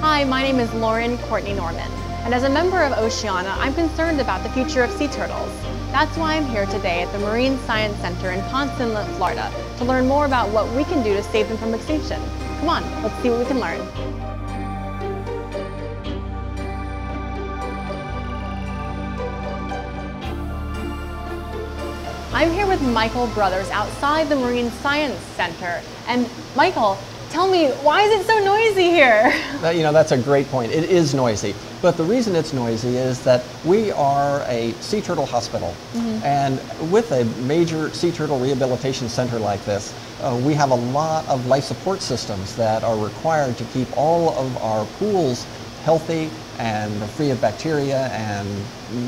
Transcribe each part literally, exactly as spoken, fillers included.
Hi, my name is Lauren Courtney Norman, and as a member of Oceana, I'm concerned about the future of sea turtles. That's why I'm here today at the Marine Science Center in Ponce Inlet, Florida, to learn more about what we can do to save them from extinction. Come on, let's see what we can learn. I'm here with Michael Brothers outside the Marine Science Center. And Michael, tell me, why is it so noisy here? You know, that's a great point. It is noisy. But the reason it's noisy is that we are a sea turtle hospital. Mm-hmm. And with a major sea turtle rehabilitation center like this, uh, we have a lot of life support systems that are required to keep all of our pools healthy and free of bacteria and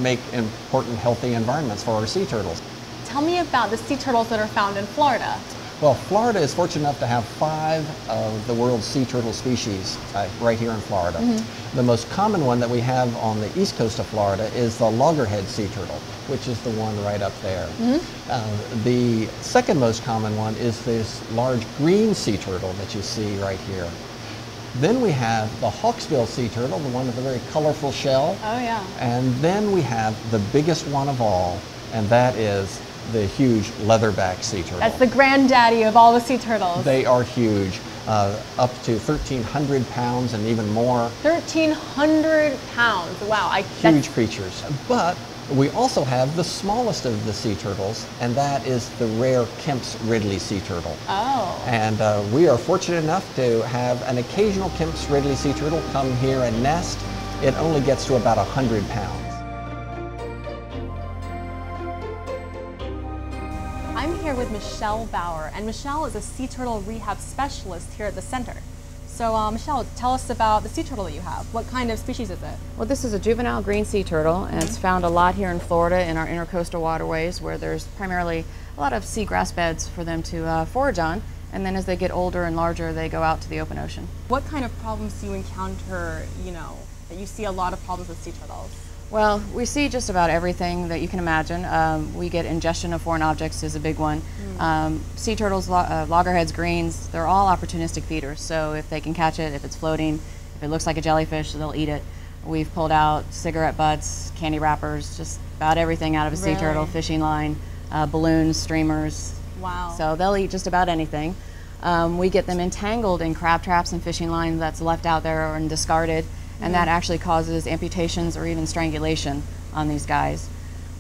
make important healthy environments for our sea turtles. Tell me about the sea turtles that are found in Florida. Well, Florida is fortunate enough to have five of the world's sea turtle species uh, right here in Florida. Mm-hmm. The most common one that we have on the east coast of Florida is the loggerhead sea turtle, which is the one right up there. Mm-hmm. uh, the second most common one is this large green sea turtle that you see right here. Then we have the hawksbill sea turtle, the one with the very colorful shell. Oh, yeah. And then we have the biggest one of all, and that is the huge leatherback sea turtle. That's the granddaddy of all the sea turtles. They are huge, uh, up to thirteen hundred pounds and even more. thirteen hundred pounds, wow. I, huge creatures. But we also have the smallest of the sea turtles, and that is the rare Kemp's Ridley sea turtle. Oh. And uh, we are fortunate enough to have an occasional Kemp's Ridley sea turtle come here and nest. It only gets to about one hundred pounds. I'm here with Michelle Bauer, and Michelle is a sea turtle rehab specialist here at the center. So uh, Michelle, tell us about the sea turtle that you have. What kind of species is it? Well, this is a juvenile green sea turtle, and it's found a lot here in Florida in our intercoastal waterways where there's primarily a lot of sea grass beds for them to uh, forage on, and then as they get older and larger, they go out to the open ocean. What kind of problems do you encounter, you know, that you see a lot of problems with sea turtles? Well, we see just about everything that you can imagine. Um, we get ingestion of foreign objects is a big one. Mm. Um, sea turtles, lo uh, loggerheads, greens, they're all opportunistic feeders. So if they can catch it, if it's floating, if it looks like a jellyfish, they'll eat it. We've pulled out cigarette butts, candy wrappers, just about everything out of a really? sea turtle, fishing line, uh, balloons, streamers. Wow. So they'll eat just about anything. Um, we get them entangled in crab traps and fishing lines that's left out there and discarded. And that actually causes amputations or even strangulation on these guys.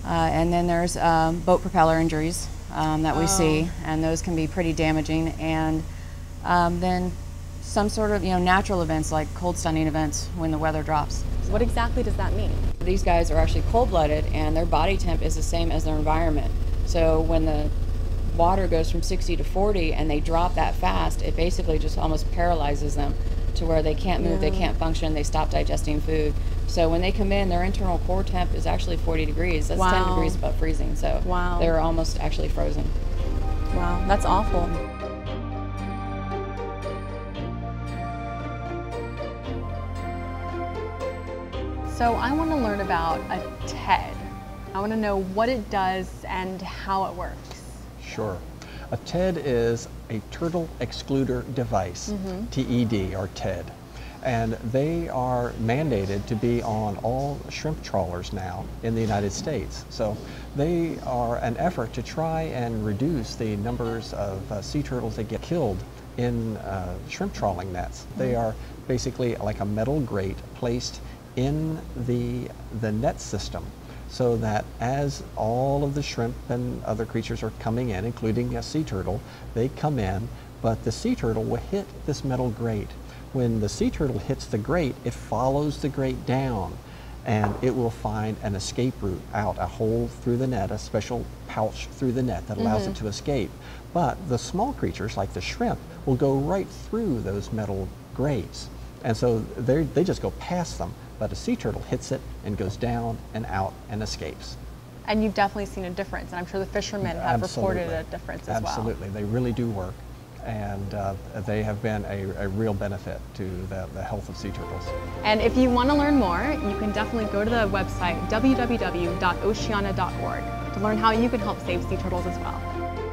Uh, and then there's um, boat propeller injuries um, that we oh. see, and those can be pretty damaging. And um, then some sort of you know natural events like cold stunning events when the weather drops. So what exactly does that mean? These guys are actually cold-blooded, and their body temp is the same as their environment. So when the water goes from sixty to forty and they drop that fast, it basically just almost paralyzes them, to where they can't move, yeah. they can't function, they stop digesting food. So when they come in, their internal core temp is actually forty degrees. That's wow. ten degrees above freezing, so wow. they're almost actually frozen. Wow, that's awful. So I want to learn about a TED. I want to know what it does and how it works. Sure. A TED is a turtle excluder device, mm-hmm. T E D or TED, and they are mandated to be on all shrimp trawlers now in the United States. So they are an effort to try and reduce the numbers of uh, sea turtles that get killed in uh, shrimp trawling nets. They are basically like a metal grate placed in the, the net system, so that as all of the shrimp and other creatures are coming in, including a sea turtle, they come in, but the sea turtle will hit this metal grate. When the sea turtle hits the grate, it follows the grate down, and it will find an escape route out, a hole through the net, a special pouch through the net that allows mm-hmm. it to escape. But the small creatures, like the shrimp, will go right through those metal grates, and so they just go past them. But a sea turtle hits it and goes down and out and escapes. And you've definitely seen a difference, and I'm sure the fishermen have Absolutely. reported a difference as Absolutely. well. Absolutely, they really do work, and uh, they have been a, a real benefit to the, the health of sea turtles. And if you want to learn more, you can definitely go to the website w w w dot oceana dot org to learn how you can help save sea turtles as well.